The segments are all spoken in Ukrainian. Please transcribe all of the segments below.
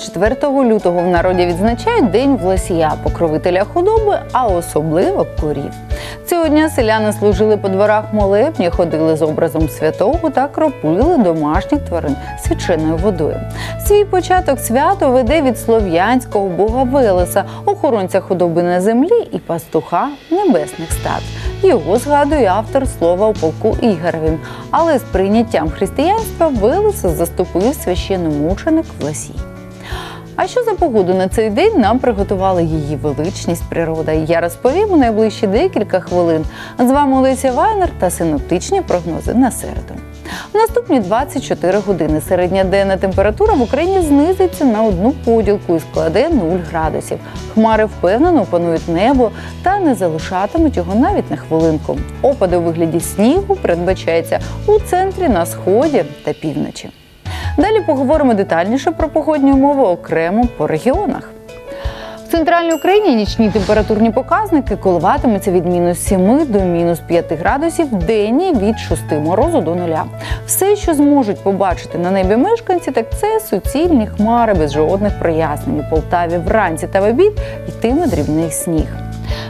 24 лютого в народі відзначають День Власія, покровителя худоби, а особливо корів. Цього дня селяни служили по дворах молебні, ходили з образом святого та кропили домашніх тварин свяченою водою. Свій початок свято веде від слов'янського бога Велеса, охоронця худоби на землі і пастуха небесних стад. Його згадує автор слова у полку Ігоревім. Але з прийняттям християнства Велеса заступив священномученик Власій. А що за погоду на цей день нам приготувала її величність природа, я розповім у найближчі декілька хвилин. З вами Олеся Вайнер та синоптичні прогнози на середу. В наступні 24 години середня денна температура в Україні знизиться на одну поділку і складе 0 градусів. Хмари впевнено опанують небо та не залишатимуть його навіть на хвилинку. Опади у вигляді снігу передбачаються у центрі, на сході та півночі. Далі поговоримо детальніше про погодні умови окремо по регіонах. В Центральній Україні нічні температурні показники коливатимуться від мінус 7 до мінус 5 градусів, денні від 6 морозу до 0. Все, що зможуть побачити на небі мешканці, так це суцільні хмари без жодних прояснень. У Полтаві вранці та в обід йтиме дрібний сніг.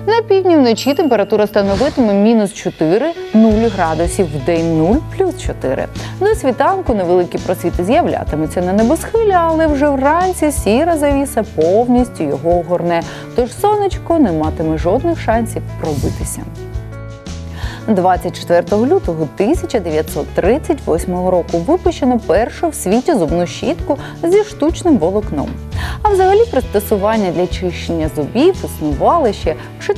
На півдні вночі температура становитиме мінус 4, 0 градусів, в день 0, плюс 4. До світанку невеликі просвіти з'являтимуться на небосхилі, але вже вранці сіра завіса повністю його огорне, тож сонечко не матиме жодних шансів пробитися. 24 лютого 1938 року випущено першу в світі зубну щітку зі штучним волокном. А взагалі пристосування для чищення зубів існували ще в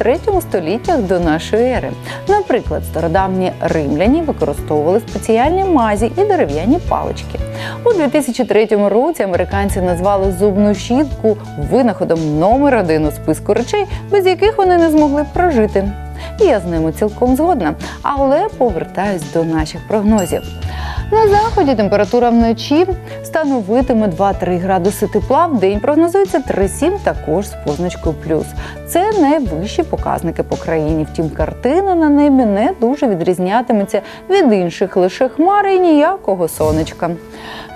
4-3 століттях до нашої ери. Наприклад, стародавні римляні використовували спеціальні мазі і дерев'яні палички. У 2003 році американці назвали зубну щітку винаходом №1 у списку речей, без яких вони не змогли прожити. І я з ними цілком згодна, але повертаюсь до наших прогнозів. На заході температура вночі становитиме 2-3 градуси тепла, в день прогнозується 3-7, також з позначкою плюс. Це найвищі показники по країні, втім картина на небі не дуже відрізнятиметься від інших, лише хмари і ніякого сонечка.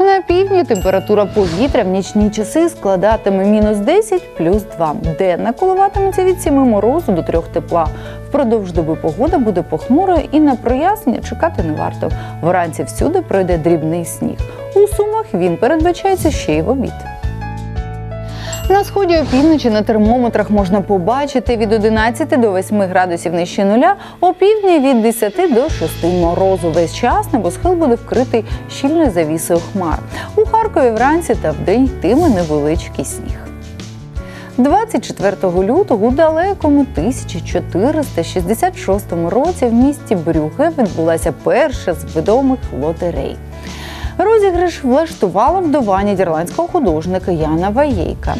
На півдні температура повітря в нічні часи складатиме мінус 10, плюс 2. Денна коливатиметься від 7 морозу до 3 тепла. Впродовж доби погода буде похмурою і на прояснення чекати не варто. Вранці всюди пройде дрібний сніг. У Сумах він передбачається ще й в обід. На сході опівночі на термометрах можна побачити від 11 до 8 градусів нижче нуля, опівдні від 10 до 6 морозу. Весь час небосхил буде вкритий щільною завісою хмар. У Харкові вранці та вдень йтиме невеличкий сніг. 24 лютого у далекому 1466 році в місті Брюгге відбулася перша з відомих лотерей. Розіграш влаштувала вдова нідерландського художника Яна Ван Ейка.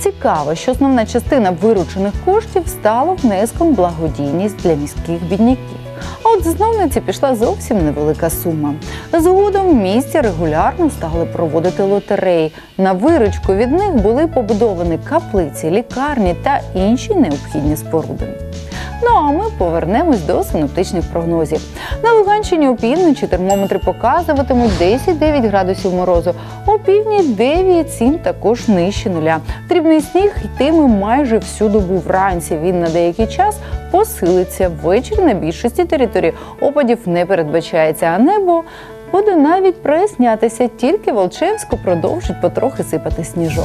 Цікаво, що основна частина виручених коштів стала внеском благодійність для міських бідняків. А от засновниці пішла зовсім невелика сума. Згодом в місті регулярно стали проводити лотереї. На виручку від них були побудовані каплиці, лікарні та інші необхідні споруди. Ну а ми повернемось до синоптичних прогнозів. На Луганщині опівночі термометри показуватимуть 10-9 градусів морозу, опівдні 9-7, також нижче нуля. Дрібний сніг йтиме майже всю добу, вранці він на деякий час посилиться, ввечері на більшості територій опадів не передбачається, а небо буде навіть прояснятися, тільки в Алчевську продовжить потрохи сипати сніжок.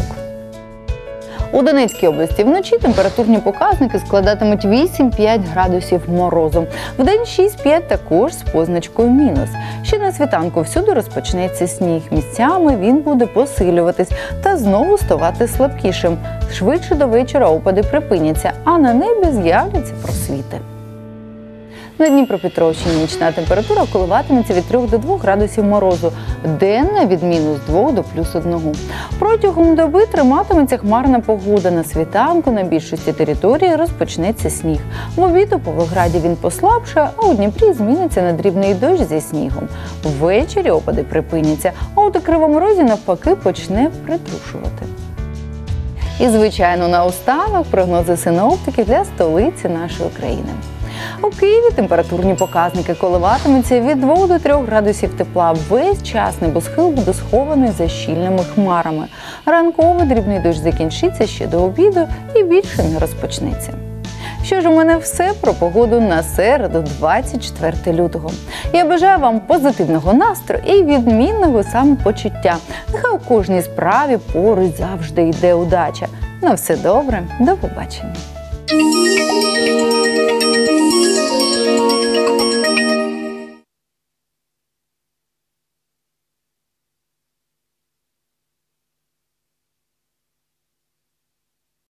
У Донецькій області вночі температурні показники складатимуть 8-5 градусів морозу, в день 6-5 також з позначкою мінус. Ще на світанку всюди розпочнеться сніг, місцями він буде посилюватись та знову ставати слабкішим. Швидше до вечора опади припиняться, а на небі з'являться просвіти. На Дніпропетровщині нічна температура коливатиметься від 3 до 2 градусів морозу, денна – від мінус 2 до плюс 1. Протягом доби триматиметься хмарна погода. На світанку на більшості території розпочнеться сніг. В обід у Павлограді він послабшає, а у Дніпрі зміниться на дрібний дощ зі снігом. Ввечері опади припиняться, а от у Кривому Розі навпаки почне притрушувати. І, звичайно, наостанок прогнози синоптиків для столиці нашої країни. У Києві температурні показники коливатимуться від 2 до 3 градусів тепла. Весь час небосхил буде схований за щільними хмарами. Ранково дрібний дощ закінчиться ще до обіду і більше не розпочнеться. Що ж, у мене все про погоду на середу, 24 лютого. Я бажаю вам позитивного настрою і відмінного самопочуття. Нехай у кожній справі поруч завжди йде удача. На все добре, до побачення.